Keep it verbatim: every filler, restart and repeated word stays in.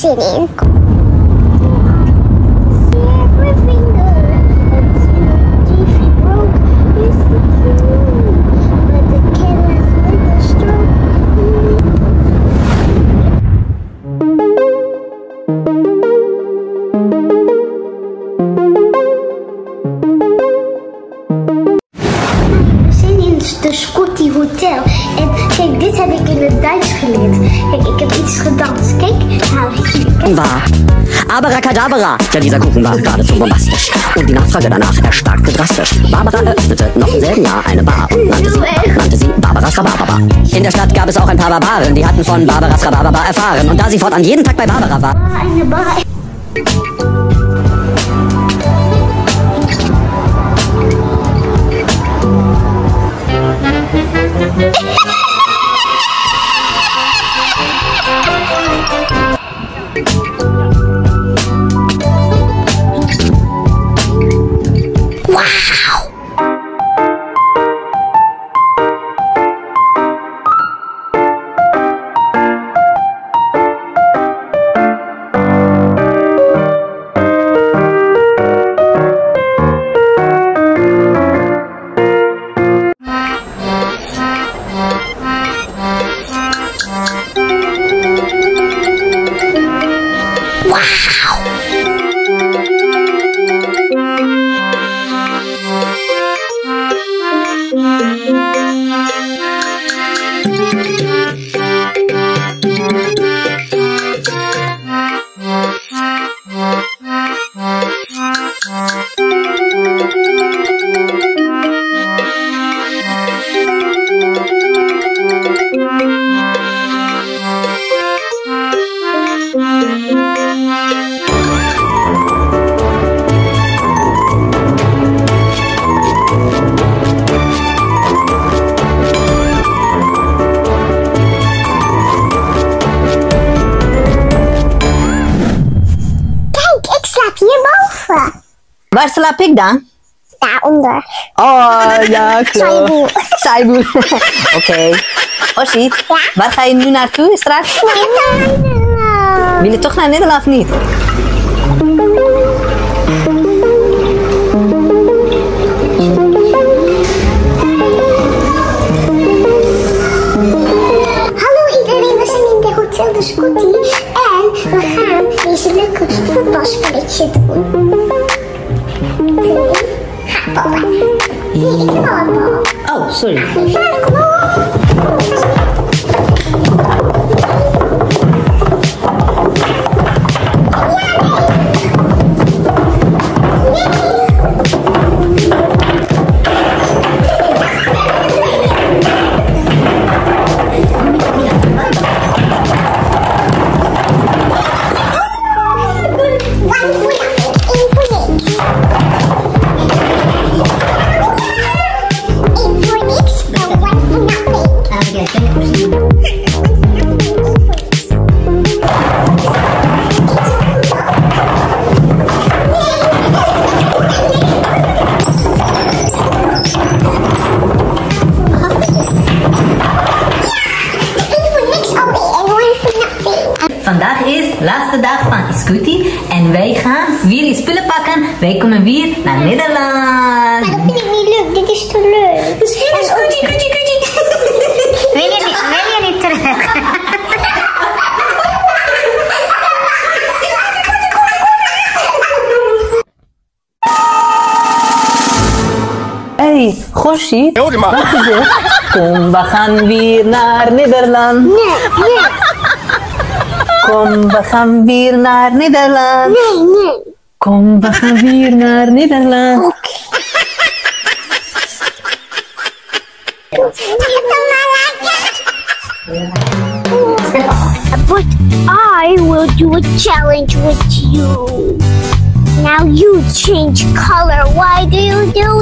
singing. De Scotty Hotel. En kijk, dit heb ik in het Duits geleerd. Kijk, ik heb iets gedanst. Kijk, nou, kijk. War. Abracadabra. Ja, dieser Kuchen war geradezu bombastisch. Und die Nachfrage danach erstarkte drastisch. Barbara eröffnete noch im selben Jahr eine Bar und nannte sie, nannte sie Barbaras Rhabarberbar. In der Stadt gab es auch ein paar Barbaren, die hatten von Barbaras Rhabarberbar erfahren. Und da sie fortan jeden Tag bei Barbara war. Ah, eine Bar. Waar slaap ik dan? Daaronder. Oh, ja, klopt. Saibu. Oké. Ossie, waar ga je nu naartoe straks? Naar Nederland. Wil je toch naar Nederland of niet? Hallo iedereen, we zijn in de Hotel de Scotty en we gaan deze leuke voetbalspelletje doen. Papa. Oh, sorry. Vandaag is de laatste dag van Scotty en wij gaan weer spullen pakken. Wij komen weer naar Nederland. Maar dat vind ik niet leuk, dit is te leuk. Dus heel Scotty, Scotty, Scotty. Wil je niet terug? Hey, Gossi. Wat is dit? Kom, we gaan weer naar Nederland. Nee, nee. Kom, we gaan weer naar Nederland. Nee, nee. Kom, we gaan weer naar Nederland. Oké. But I will do a challenge with you. Now you change color. Why do you do